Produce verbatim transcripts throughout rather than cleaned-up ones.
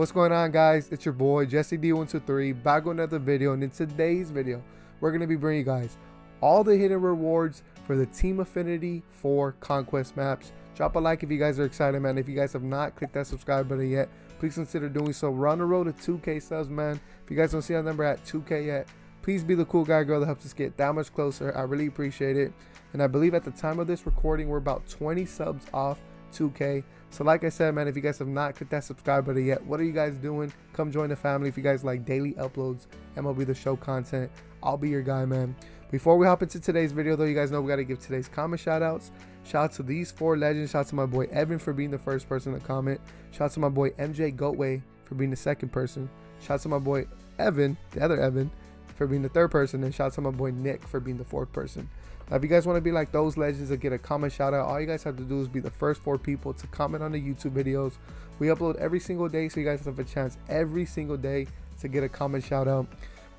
What's going on, guys? It's your boy Jesse D one two three back with another video, and in today's video we're going to be bringing you guys all the hidden rewards for the Team Affinity for Conquest maps. Drop a like if you guys are excited, man. If you guys have not clicked that subscribe button yet, please consider doing so. We're on the road to two K subs, man. If you guys don't see our number at two K yet, please be the cool guy, girl that helps us get that much closer. I really appreciate it. And I believe at the time of this recording, we're about twenty subs off two K. So like I said, man, if you guys have not clicked that subscribe button yet, what are you guys doing? Come join the family. If you guys like daily uploads, M L B The Show content, I'll be your guy, man. Before we hop into today's video, though, you guys know we got to give today's comment shout outs. Shout out to these four legends. Shout out to my boy Evan for being the first person to comment. Shout out to my boy M J Goatway for being the second person. Shout out to my boy Evan, the other Evan, for being the third person. And shout out to my boy Nick for being the fourth person. Now, if you guys want to be like those legends and get a comment shout out, all you guys have to do is be the first four people to comment on the YouTube videos. We upload every single day, so you guys have a chance every single day to get a comment shout out.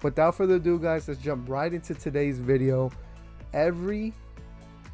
Without further ado, guys, let's jump right into today's video. Every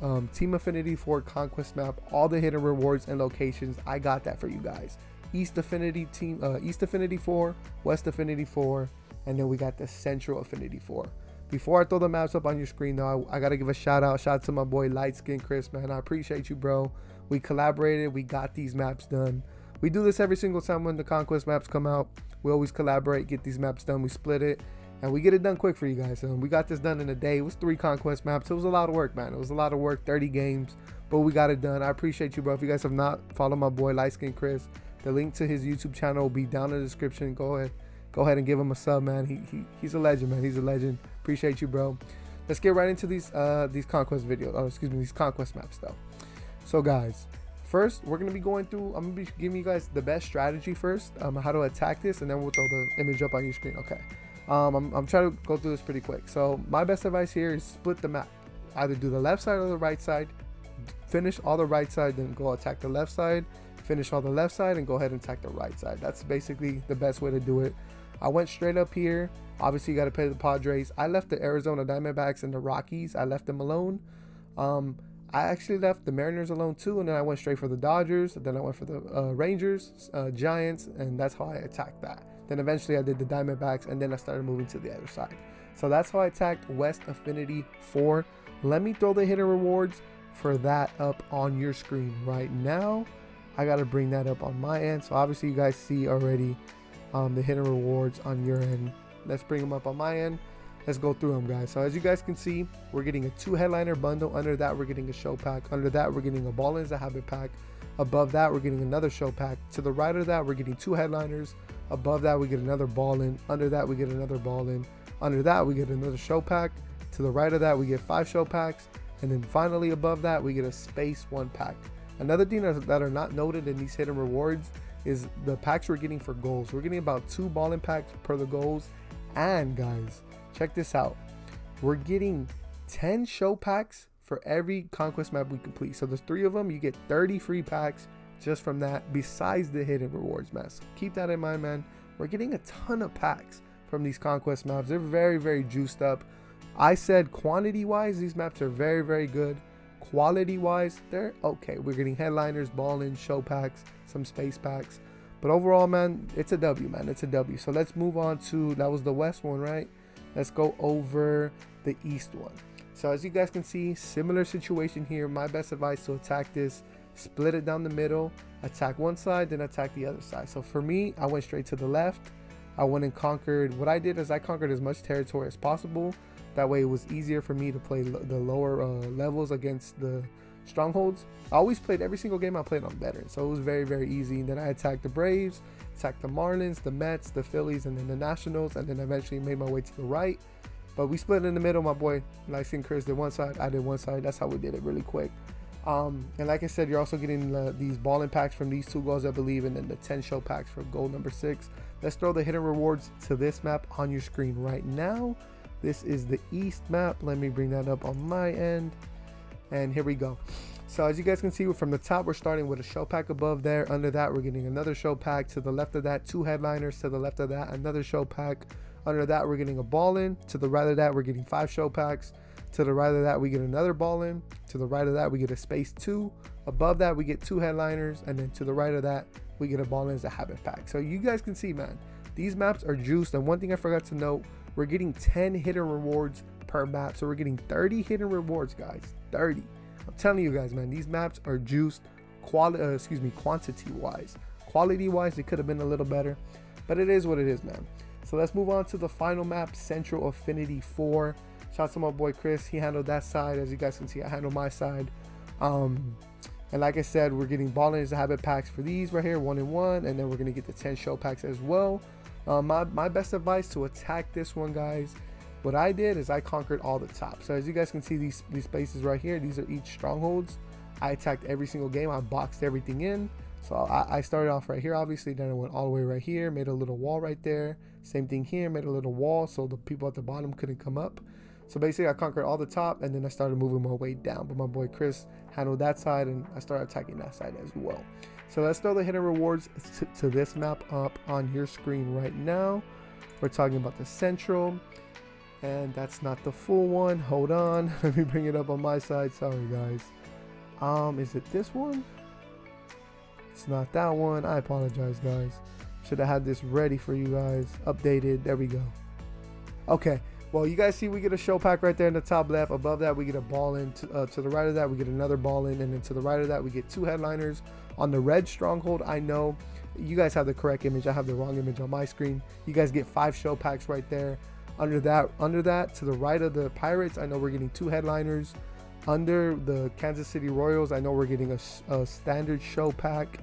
um, Team Affinity for Conquest map, all the hidden rewards and locations, I got that for you guys. East Affinity team, uh, East Affinity four, West Affinity four, and then we got the Central Affinity four. Before I throw the maps up on your screen, though, I, I got to give a shout out. Shout out to my boy Lightskin Chris, man. I appreciate you, bro. We collaborated. We got these maps done. We do this every single time when the Conquest maps come out. We always collaborate, get these maps done. We split it, and we get it done quick for you guys. And we got this done in a day. It was three Conquest maps. It was a lot of work, man. It was a lot of work, thirty games, but we got it done. I appreciate you, bro. If you guys have not followed my boy Lightskin Chris, the link to his YouTube channel will be down in the description. Go ahead. Go ahead and give him a sub, man. He, he he's a legend, man. He's a legend. Appreciate you, bro. Let's get right into these uh these conquest videos. Oh, excuse me, these conquest maps though. So guys, first we're gonna be going through. I'm gonna be giving you guys the best strategy first, um, how to attack this, and then we'll throw the image up on your screen. Okay. Um, I'm I'm trying to go through this pretty quick. So my best advice here is split the map. Either do the left side or the right side. Finish all the right side, then go attack the left side. Finish all the left side and go ahead and attack the right side. That's basically the best way to do it. I went straight up here. Obviously, you got to play the Padres. I left the Arizona Diamondbacks and the Rockies. I left them alone. Um, I actually left the Mariners alone too, and then I went straight for the Dodgers. Then I went for the uh, Rangers, uh, Giants, and that's how I attacked that. Then eventually I did the Diamondbacks, and then I started moving to the other side. So that's how I attacked West Affinity four. Let me throw the hidden rewards for that up on your screen right now. I got to bring that up on my end. So obviously you guys see already Um, the hidden rewards on your end. Let's bring them up on my end. Let's go through them, guys. So as you guys can see, we're getting a two headliner bundle. Under that, we're getting a show pack. Under that, we're getting a ball is a habit pack. Above that, we're getting another show pack. To the right of that, we're getting two headliners. Above that, we get another ball in. Under that, we get another ball in. Under that, we get another show pack. To the right of that, we get five show packs. And then finally above that, we get a space one pack. Another thing that are not noted in these hidden rewards is the packs we're getting for goals. We're getting about two ball in packs per the goals. And guys, check this out. We're getting ten show packs for every conquest map we complete. So there's three of them. You get thirty free packs just from that, besides the hidden rewards map. So keep that in mind, man. We're getting a ton of packs from these conquest maps. They're very, very juiced up. I said quantity wise, these maps are very, very good. Quality wise, they're okay. We're getting headliners, ball in, show packs, some space packs, but overall, man, it's a W, man. It's a W. So let's move on to, that was the west one, right? Let's go over the east one. So as you guys can see, similar situation here. My best advice to attack this, split it down the middle, attack one side, then attack the other side. So for me, I went straight to the left. I went and conquered. What I did is I conquered as much territory as possible. That way it was easier for me to play the lower uh, levels against the strongholds. I always played every single game I played on veterans, so it was very, very easy. And then I attacked the Braves, attacked the Marlins, the Mets, the Phillies, and then the Nationals, and then eventually made my way to the right. But we split in the middle. My boy Lightskin Chris did one side, I did one side. That's how we did it really quick. Um, and like I said, you're also getting uh, these ball in packs from these two goals, I believe, and then the ten show packs for goal number six. Let's throw the hidden rewards to this map on your screen right now. This is the east map. Let me bring that up on my end, and here we go. So as you guys can see, we're from the top, we're starting with a show pack above there. Under that, we're getting another show pack. To the left of that, two headliners. To the left of that, another show pack. Under that, we're getting a ball in. To the right of that, we're getting five show packs. To the right of that, we get another ball in. To the right of that, we get a space two. Above that, we get two headliners, and then to the right of that, we get a ball in as a habit pack. So you guys can see, man, these maps are juiced. And one thing I forgot to note, we're getting ten hidden rewards per map. So we're getting thirty hidden rewards, guys. thirty. I'm telling you guys, man, these maps are juiced quality, uh, excuse me, quantity wise. Quality wise, it could have been a little better, but it is what it is, man. So let's move on to the final map, Central Affinity four. Shout out to my boy Chris. He handled that side. As you guys can see, I handle my side. Um, and like I said, we're getting ballin' as a habit packs for these right here, one and one, and then we're gonna get the ten show packs as well. Uh, my, my best advice to attack this one, guys, what I did is I conquered all the top. So as you guys can see, these these spaces right here, these are each strongholds. I attacked every single game. I boxed everything in. So I, I started off right here, obviously, then I went all the way right here, made a little wall right there. Same thing here, made a little wall so the people at the bottom couldn't come up. So basically I conquered all the top, and then I started moving my way down. But my boy Chris handled that side, and I started attacking that side as well. So let's throw the hidden rewards to this map up on your screen right now. We're talking about the Central, and that's not the full one. Hold on, let me bring it up on my side. Sorry, guys. Um, is it this one? It's not that one. I apologize, guys. Should have had this ready for you guys. Updated. There we go. Okay. Well, you guys see we get a show pack right there in the top left. Above that, we get a ball in. To, uh, to the right of that, we get another ball in. And then to the right of that, we get two headliners. On the red stronghold, I know you guys have the correct image. I have the wrong image on my screen. You guys get five show packs right there. Under that, under that, to the right of the Pirates, I know we're getting two headliners. Under the Kansas City Royals, I know we're getting a, a standard show pack.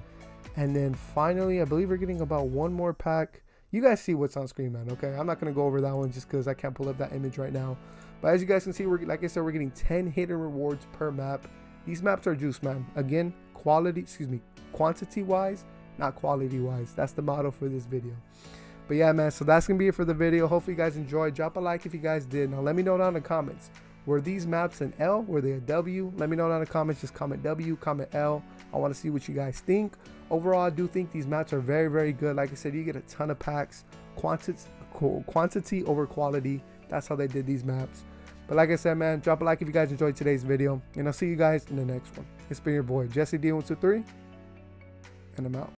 And then finally, I believe we're getting about one more pack. You guys see what's on screen, man, okay? I'm not going to go over that one just because I can't pull up that image right now. But as you guys can see, we're, like I said, we're getting ten hidden rewards per map. These maps are juice, man. Again, quality, excuse me, quantity-wise, not quality-wise. That's the motto for this video. But yeah, man, so that's going to be it for the video. Hopefully you guys enjoyed. Drop a like if you guys did. Now, let me know down in the comments. Were these maps an L? Were they a W? Let me know down in the comments. Just comment W, comment L. I want to see what you guys think. Overall, I do think these maps are very, very good. Like I said, you get a ton of packs. Quantity, quantity over quality. That's how they did these maps. But like I said, man, drop a like if you guys enjoyed today's video. And I'll see you guys in the next one. It's been your boy, Jesse D one two three. And I'm out.